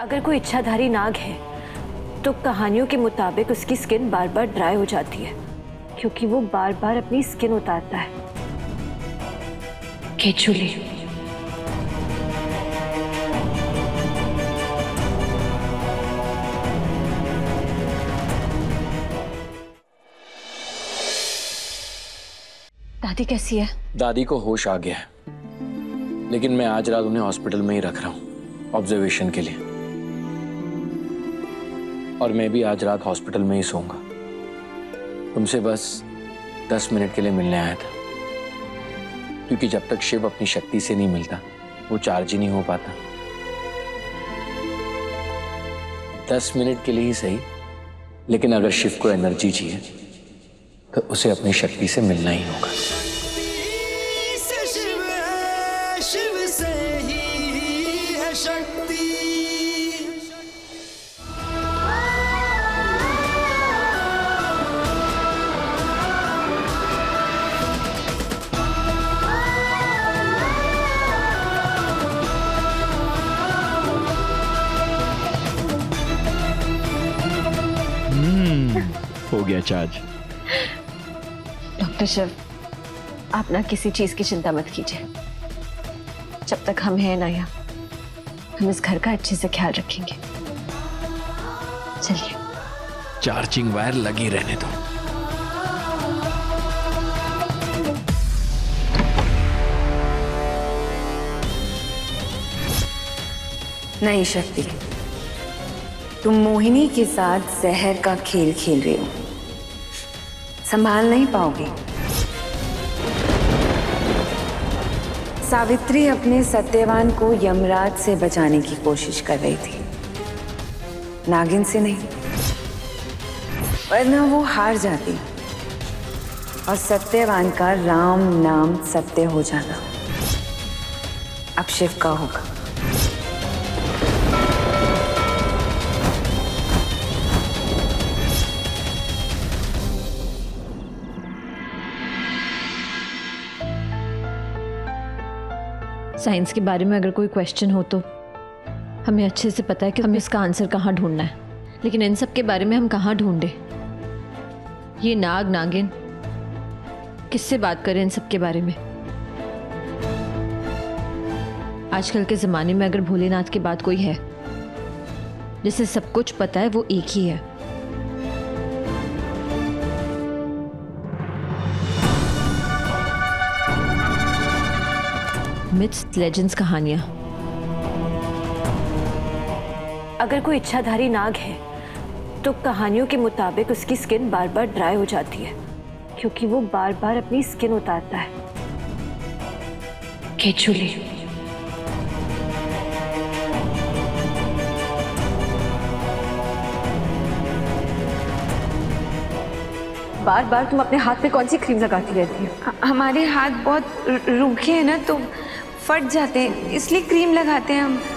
अगर कोई इच्छाधारी नाग है तो कहानियों के मुताबिक उसकी स्किन बार बार ड्राई हो जाती है क्योंकि वो बार बार अपनी स्किन उतारता है। केचुली दादी कैसी है? दादी को होश आ गया है, लेकिन मैं आज रात उन्हें हॉस्पिटल में ही रख रहा हूँ ऑब्जर्वेशन के लिए, और मैं भी आज रात हॉस्पिटल में ही सोऊंगा। तुमसे बस 10 मिनट के लिए मिलने आया था, क्योंकि जब तक शिव अपनी शक्ति से नहीं मिलता वो चार्ज ही नहीं हो पाता। 10 मिनट के लिए ही सही, लेकिन अगर शिव को एनर्जी चाहिए तो उसे अपनी शक्ति से मिलना ही होगा। शिव से ही है शक्ति। हो गया चार्ज। डॉक्टर शिव, आप ना किसी चीज की चिंता मत कीजिए। जब तक हम हैं ना यहाँ, हम इस घर का अच्छे से ख्याल रखेंगे। चलिए। चार्जिंग वायर लगी रहने दो। नहीं शक्ति, तुम मोहिनी के साथ जहर का खेल खेल रहे हो, संभाल नहीं पाओगे। सावित्री अपने सत्यवान को यमराज से बचाने की कोशिश कर रही थी, नागिन से नहीं, वरना वो हार जाती और सत्यवान का राम नाम सत्य हो जाता। अब शिव का होगा। साइंस के बारे में अगर कोई क्वेश्चन हो तो हमें अच्छे से पता है कि हमें इसका आंसर कहाँ ढूंढना है, लेकिन इन सब के बारे में हम कहाँ ढूंढें? ये नाग नागिन किससे बात करें इन सब के बारे में? आजकल के ज़माने में अगर भोलेनाथ के बाद कोई है जिसे सब कुछ पता है, वो एक ही है। मिथ्स, लेजेंड्स, कहानियाँ। अगर कोई इच्छाधारी नाग है तो कहानियों के मुताबिक उसकी स्किन बार बार ड्राई हो जाती है क्योंकि वो बार बार अपनी स्किन उतारता है। केचुली। बार बार तुम अपने हाथ पे कौन सी क्रीम लगाती रहती हो? हमारे हाथ बहुत रूखे हैं ना, तो फट जाते हैं, इसलिए क्रीम लगाते हैं हम।